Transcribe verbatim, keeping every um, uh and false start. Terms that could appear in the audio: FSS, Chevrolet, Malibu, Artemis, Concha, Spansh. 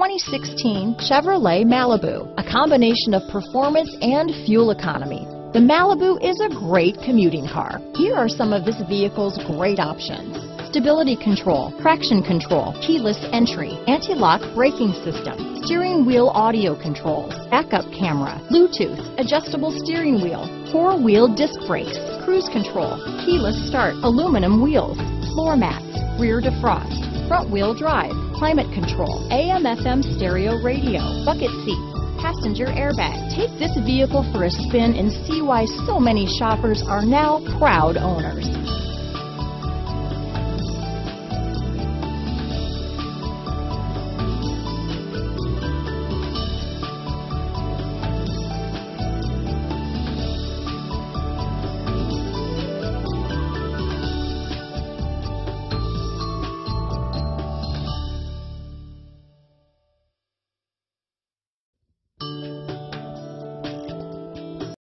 twenty sixteen Chevrolet Malibu, a combination of performance and fuel economy. The Malibu is a great commuting car. Here are some of this vehicle's great options: stability control, traction control, keyless entry, anti-lock braking system, steering wheel audio controls, backup camera, Bluetooth, adjustable steering wheel, four-wheel disc brakes, cruise control, keyless start, aluminum wheels, floor mats, rear defrost, front-wheel drive, climate control, A M F M stereo radio, bucket seats, passenger airbag. Take this vehicle for a spin and see why so many shoppers are now proud owners.